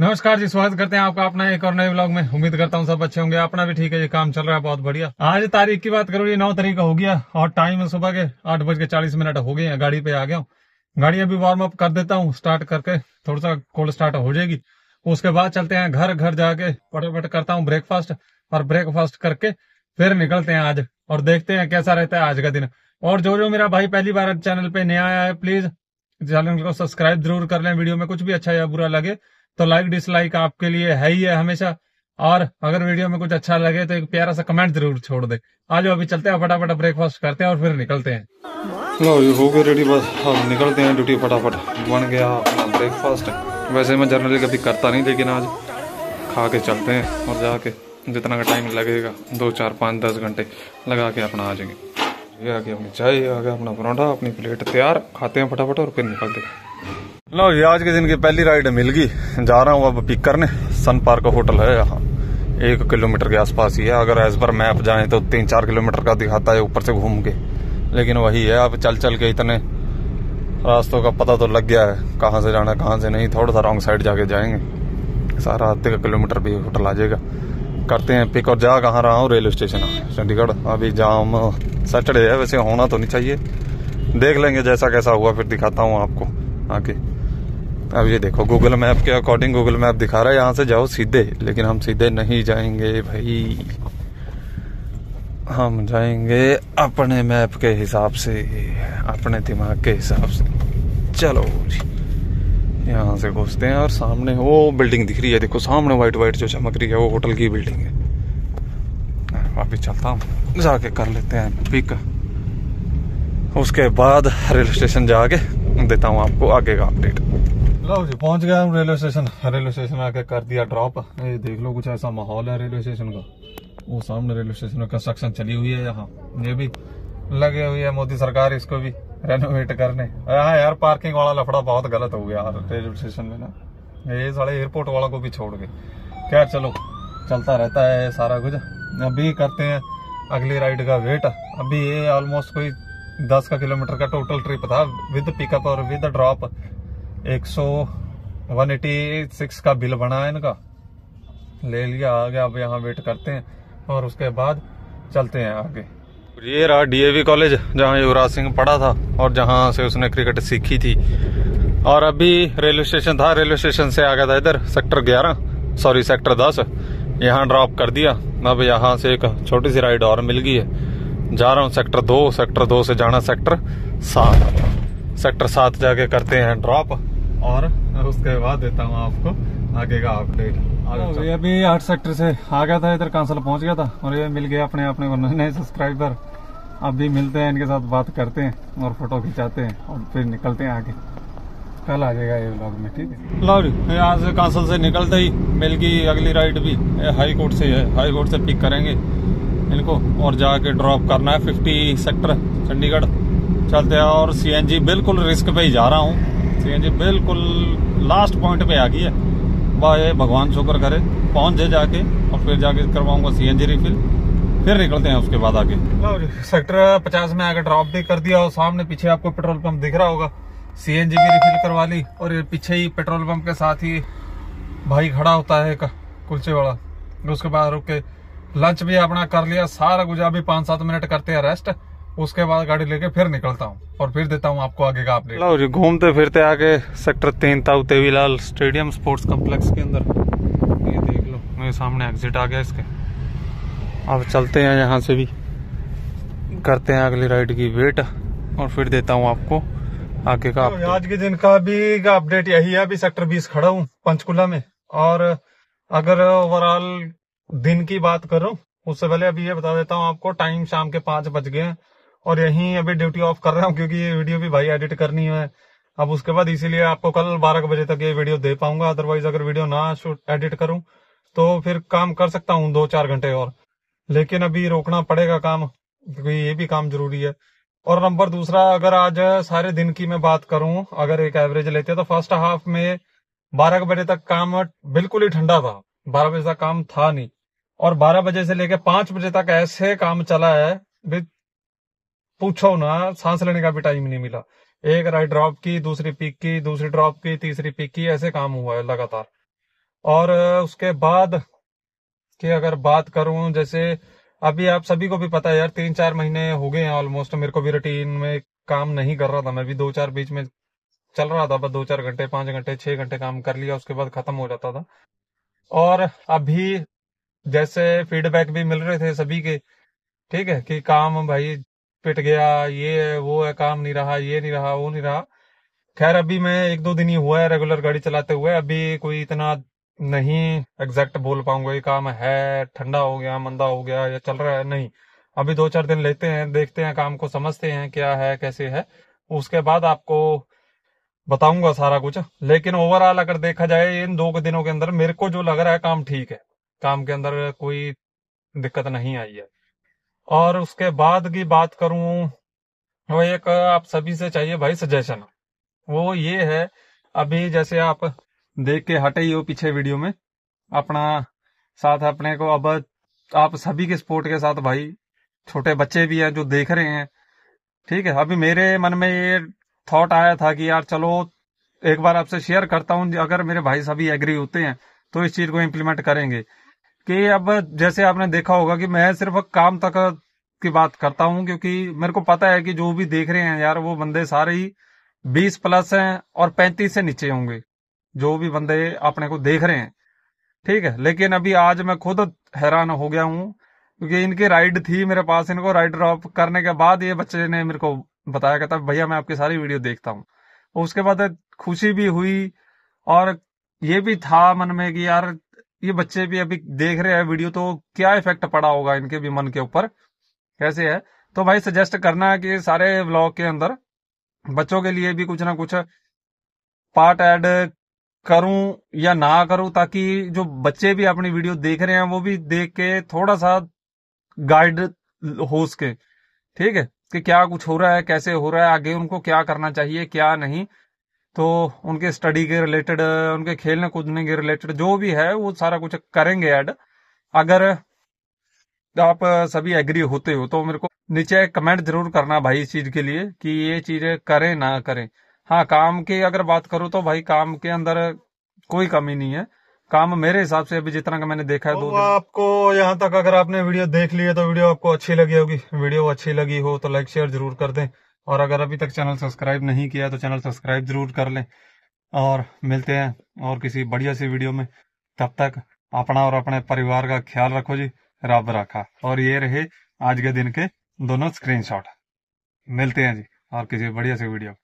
नमस्कार जी, स्वागत करते हैं आपका अपना एक और नए व्लॉग में। उम्मीद करता हूँ सब अच्छे होंगे, अपना भी ठीक है। ये काम चल रहा है बहुत बढ़िया। आज तारीख की बात करो, ये 9 तारीख हो गया और टाइम है सुबह के 8:40 हो गए। गाड़ी पे आ गया हूँ, गाड़ी अभी वार्म अप कर देता हूँ स्टार्ट करके, थोड़ा सा कोल्ड स्टार्ट हो जाएगी। उसके बाद चलते हैं घर, घर जाके फटाफट करता हूँ ब्रेकफास्ट और ब्रेकफास्ट करके फिर निकलते हैं आज और देखते हैं कैसा रहता है आज का दिन। और जो मेरा भाई पहली बार चैनल पे नया आया है, प्लीज चैनल को सब्सक्राइब जरूर कर लें। वीडियो में कुछ भी अच्छा या बुरा लगे तो लाइक डिसलाइक आपके लिए है ही है हमेशा, और अगर वीडियो में कुछ अच्छा लगे तो एक प्यारा सा कमेंट जरूर छोड़ दे। आज अभी चलते हैं फटाफट ब्रेकफास्ट करते हैं और फिर निकलते हैं। लो हो गए रेडी, बस अब निकलते हैं ड्यूटी। फटाफट बन गया अपना ब्रेकफास्ट। वैसे मैं जनरली कभी करता नहीं, लेकिन आज खा के चलते हैं और जाके जितना का टाइम लगेगा 2, 4, 5, 10 घंटे लगा के अपना आ जाएंगे। ये आगे अपनी चाय, ये आगे अपना पराठा, अपनी प्लेट तैयार, खाते हैं फटाफट और फिर निकलते हैं। लो ये आज के दिन की पहली राइड मिल गई। जा रहा हूँ अब पिक करने। सन पार्क होटल है यहाँ, 1 किलोमीटर के आसपास ही है। अगर एज पर मैप जाए तो 3-4 किलोमीटर का दिखाता है ऊपर से घूम के, लेकिन वही है अब चल चल के इतने रास्तों का पता तो लग गया है कहाँ से जाना है कहाँ से नहीं। थोड़ा सा रॉन्ग साइड जाके जाएंगे, सारा 1 किलोमीटर भी होटल आ जाएगा। करते हैं पिक। और जा कहाँ रहा हूँ, रेलवे स्टेशन चंडीगढ़। अभी जाम सैटरडे है, वैसे होना तो नहीं चाहिए, देख लेंगे जैसा कैसा हुआ फिर दिखाता हूँ आपको आके। अब ये देखो गूगल मैप के अकॉर्डिंग गूगल मैप दिखा रहा है यहाँ से जाओ सीधे, लेकिन हम सीधे नहीं जाएंगे भाई, हम जाएंगे अपने मैप के हिसाब से, अपने दिमाग के हिसाब से। चलो यहाँ से घुसते हैं और सामने वो बिल्डिंग दिख रही है, देखो सामने वाइट वाइट जो चमक रही है वो होटल की बिल्डिंग है। वापिस चलता हूँ, जाके कर लेते हैं पिक, उसके बाद रेलवे स्टेशन जाके देता हूँ आपको आगे का अपडेट। लो जी पहुँच गया हम रेलवे स्टेशन। रेलवे स्टेशन आके कर दिया ड्रॉप। ये देख लो कुछ ऐसा माहौल है रेलवे स्टेशन का। वो सामने रेलवे स्टेशन में कंस्ट्रक्शन चली हुई है, यहाँ ये भी लगे हुई है मोदी सरकार इसको भी रेनोवेट करने। हाँ यार पार्किंग वाला लफड़ा बहुत गलत हो गया रेलवे स्टेशन में ना, ये सारे एयरपोर्ट वाला को भी छोड़ के। खैर चलो चलता रहता है सारा कुछ। अभी करते हैं अगली राइड का वेट। अभी ये ऑलमोस्ट कोई 10 किलोमीटर का टोटल ट्रिप था विद पिकअप और विद ड्रॉप। 186 का बिल बना है इनका, ले लिया आगे। अब यहाँ वेट करते हैं और उसके बाद चलते हैं आगे। ये रहा DAV कॉलेज जहाँ युवराज सिंह पढ़ा था और जहाँ से उसने क्रिकेट सीखी थी। और अभी रेलवे स्टेशन था, रेलवे स्टेशन से आ गया था इधर सेक्टर 10। यहाँ ड्रॉप कर दिया। अब यहाँ से एक छोटी सी राइड और मिल गई है। जा रहा हूँ सेक्टर 2। सेक्टर 2 से जाना सेक्टर 7। सेक्टर 7 जाके करते हैं ड्रॉप और उसके बाद देता हूँ आपको आगे का अपडेट। और ये अभी 8 सेक्टर से आ गया था इधर, कांसल पहुँच गया था और ये मिल गया अपने को नए सब्सक्राइबर। अभी मिलते हैं इनके साथ, बात करते हैं और फोटो खिंचाते हैं और फिर निकलते हैं आगे। कल आ जाएगा ये व्लॉग में, ठीक है। लाओ यहाँ से कांसल से निकलते ही मिल गई अगली राइड भी, हाई कोर्ट से है। हाई कोर्ट से पिक करेंगे इनको और जाके ड्रॉप करना है 50 सेक्टर चंडीगढ़। चलते हैं। और CNG बिल्कुल रिस्क पे ही जा रहा हूँ, CNG बिल्कुल लास्ट पॉइंट पे आ गई है। वाह भगवान शुक्र करे पहुँच जाए जाके, और फिर जाके करवाऊंगा CNG रिफिल, फिर निकलते हैं उसके बाद आगे। सेक्टर 50 में आगे ड्रॉप भी कर दिया और सामने पीछे आपको पेट्रोल पंप दिख रहा होगा, CNG भी रिफिल करवा ली। और पीछे ही पेट्रोल पंप के साथ ही भाई खड़ा होता है कुल्चे वाला। उसके बाद रुक के लंच भी अपना कर लिया, सारा गुजरा भी 5-7 मिनट करते हैं रेस्ट। उसके बाद गाड़ी लेके फिर निकलता हूँ और फिर देता हूँ आपको आगे का अपडेट। घूमते फिरते आगे सेक्टर 3 था तेवीलाल स्टेडियम स्पोर्ट्स कॉम्प्लेक्स के अंदर। ये देख लो मेरे सामने एग्जिट आ गया इसके। अब चलते हैं यहाँ से भी, करते हैं अगली राइड की वेट और फिर देता हूँ आपको आगे का। आज के दिन का भी अपडेट यही है। अभी सेक्टर 20 खड़ा हूँ पंचकुला में। और अगर ओवरऑल दिन की बात करूं उससे पहले अभी ये बता देता हूं आपको, टाइम शाम के 5 बज गए हैं और यहीं अभी ड्यूटी ऑफ कर रहा हूं क्योंकि ये वीडियो भी भाई एडिट करनी है अब उसके बाद, इसीलिए आपको कल 12 बजे तक ये वीडियो दे पाऊंगा। अदरवाइज अगर वीडियो ना एडिट करूं तो फिर काम कर सकता हूं 2-4 घंटे और, लेकिन अभी रोकना पड़ेगा काम क्योंकि ये भी काम जरूरी है। और नंबर दूसरा, अगर आज सारे दिन की मैं बात करूं, अगर एक एवरेज लेते तो फर्स्ट हाफ में 12 बजे तक काम बिल्कुल ही ठंडा था, 12 बजे तक काम था नहीं। और 12 बजे से लेकर 5 बजे तक ऐसे काम चला है भी पूछो ना, सांस लेने का भी टाइम नहीं मिला। एक राइड ड्रॉप की, दूसरी पिक की, दूसरी ड्रॉप की, तीसरी पिक की, ऐसे काम हुआ है लगातार। और उसके बाद कि अगर बात करूं, जैसे अभी आप सभी को भी पता है यार, 3-4 महीने हो गए हैं ऑलमोस्ट, मेरे को भी रूटीन में काम नहीं कर रहा था। मैं भी 2-4 बीच में चल रहा था, बस 2-4 घंटे 5 घंटे 6 घंटे काम कर लिया, उसके बाद खत्म हो जाता था। और अभी जैसे फीडबैक भी मिल रहे थे सभी के, ठीक है, कि काम भाई पिट गया, ये है वो है, काम नहीं रहा, ये नहीं रहा, वो नहीं रहा। खैर अभी मैं 1-2 दिन ही हुआ है रेगुलर गाड़ी चलाते हुए, अभी कोई इतना नहीं एग्जैक्ट बोल पाऊंगा ये काम है ठंडा हो गया, मंदा हो गया या चल रहा है, नहीं। अभी 2-4 दिन लेते हैं, देखते हैं काम को, समझते हैं क्या है कैसे है, उसके बाद आपको बताऊंगा सारा कुछ। लेकिन ओवरऑल अगर देखा जाए इन 2 दिनों के अंदर मेरे को जो लग रहा है काम ठीक है, काम के अंदर कोई दिक्कत नहीं आई है। और उसके बाद की बात करूं, वो एक आप सभी से चाहिए भाई सजेशन, वो ये है, अभी जैसे आप देख के हटे ही हो पीछे वीडियो में अपना साथ, अपने को अब आप सभी के सपोर्ट के साथ भाई, छोटे बच्चे भी हैं जो देख रहे हैं, ठीक है। अभी मेरे मन में ये थॉट आया था कि यार चलो एक बार आपसे शेयर करता हूं, अगर मेरे भाई सभी एग्री होते हैं तो इस चीज को इम्प्लीमेंट करेंगे। कि अब जैसे आपने देखा होगा कि मैं सिर्फ काम तक की बात करता हूं, क्योंकि मेरे को पता है कि जो भी देख रहे हैं यार वो बंदे सारे ही 20+ हैं और 35 से नीचे होंगे जो भी बंदे अपने को देख रहे हैं, ठीक है। लेकिन अभी आज मैं खुद हैरान हो गया हूं, क्योंकि इनकी राइड थी मेरे पास, इनको राइड ड्रॉप करने के बाद ये बच्चे ने मेरे को बताया, कहता भैया मैं आपकी सारी वीडियो देखता हूं। उसके बाद खुशी भी हुई और ये भी था मन में कि यार ये बच्चे भी अभी देख रहे हैं वीडियो, तो क्या इफेक्ट पड़ा होगा इनके भी मन के ऊपर, कैसे है। तो भाई सजेस्ट करना है कि सारे व्लॉग के अंदर बच्चों के लिए भी कुछ ना कुछ पार्ट ऐड करूं या ना करूं, ताकि जो बच्चे भी अपनी वीडियो देख रहे हैं वो भी देख के थोड़ा सा गाइड हो सके, ठीक है, कि क्या कुछ हो रहा है, कैसे हो रहा है, आगे उनको क्या करना चाहिए क्या नहीं। तो उनके स्टडी के रिलेटेड, उनके खेलने कूदने के रिलेटेड जो भी है वो सारा कुछ करेंगे ऐड। अगर आप सभी एग्री होते हो तो मेरे को नीचे कमेंट जरूर करना भाई इस चीज के लिए कि ये चीजें करें ना करें। हाँ, काम की अगर बात करूं तो भाई काम के अंदर कोई कमी नहीं है, काम मेरे हिसाब से अभी जितना का मैंने देखा है। तो आपको यहाँ तक अगर आपने वीडियो देख ली है तो वीडियो आपको अच्छी लगी होगी, वीडियो अच्छी लगी हो तो लाइक शेयर जरूर कर दें, और अगर अभी तक चैनल सब्सक्राइब नहीं किया तो चैनल सब्सक्राइब जरूर कर लें। और मिलते हैं और किसी बढ़िया सी वीडियो में, तब तक अपना और अपने परिवार का ख्याल रखो जी, रब रखा। और ये रहे आज के दिन के दोनों स्क्रीनशॉट। मिलते हैं जी और किसी बढ़िया सी वीडियो।